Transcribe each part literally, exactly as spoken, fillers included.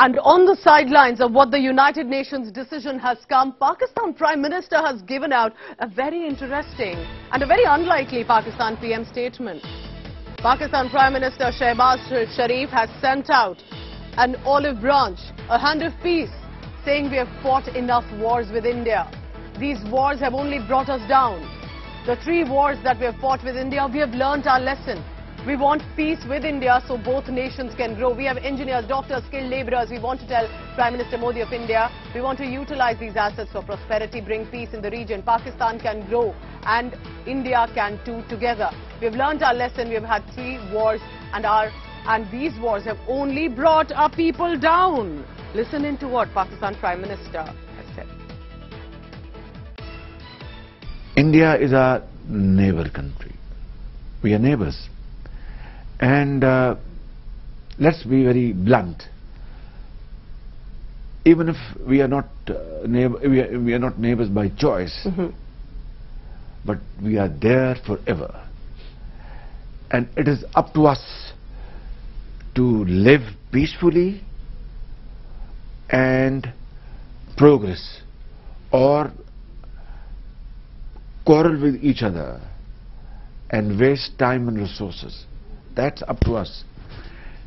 And on the sidelines of what the United Nations decision has come, Pakistan Prime Minister has given out a very interesting and a very unlikely Pakistan P M statement. Pakistan Prime Minister Shehbaz Sharif has sent out an olive branch, a hand of peace, saying we have fought enough wars with India. These wars have only brought us down. The three wars that we have fought with India, we have learnt our lesson. We want peace with India so both nations can grow. We have engineers, doctors, skilled labourers. We want to tell Prime Minister Modi of India, we want to utilise these assets for prosperity, bring peace in the region. Pakistan can grow and India can too together. We have learnt our lesson. We have had three wars and, our, and these wars have only brought our people down. Listen into what Pakistan Prime Minister has said. India is our neighbour country. We are neighbours. And uh, let's be very blunt. Even if we are not uh, neighbor, we, are, we are not neighbors by choice, mm-hmm. but we are there forever. And it is up to us to live peacefully and progress, or quarrel with each other and waste time and resources. That's up to us.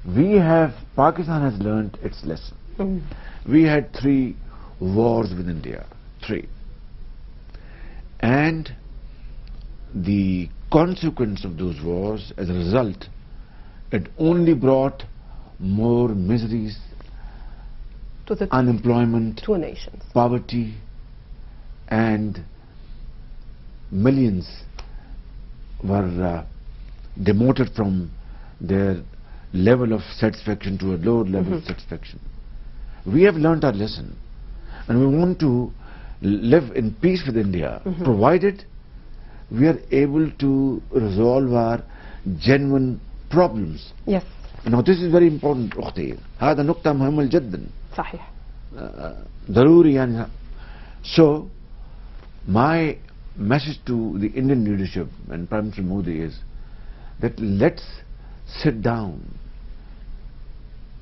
We have, Pakistan has learnt its lesson. Mm. We had three wars with India, three. And the consequence of those wars, as a result, it only brought more miseries, to the unemployment, two nations, poverty, and millions were uh, demoted from their level of satisfaction to a lower level mm-hmm. of satisfaction. We have learnt our lesson and we want to live in peace with India, mm-hmm. provided we are able to resolve our genuine problems. Yes. Now this is very important. هذا نقطة مهمة جدا. صحيح. ضروري يعني. So my message to the Indian leadership and Prime Minister Modi is that let's sit down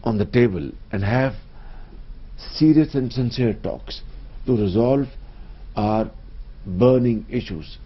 on the table and have serious and sincere talks to resolve our burning issues.